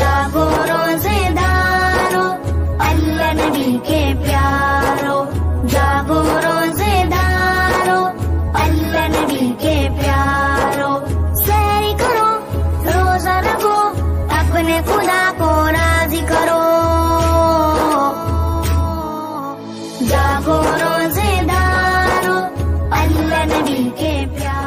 जागो रोजेदारो, अल्लाह नबी के प्यारो, जागो रोजेदारो, अल्लाह नबी के प्यारो। सहरी करो, रोजा रखो, अपने खुदा को राजी करो। जागो रोजेदारो, अल्लाह नबी के प्यारो।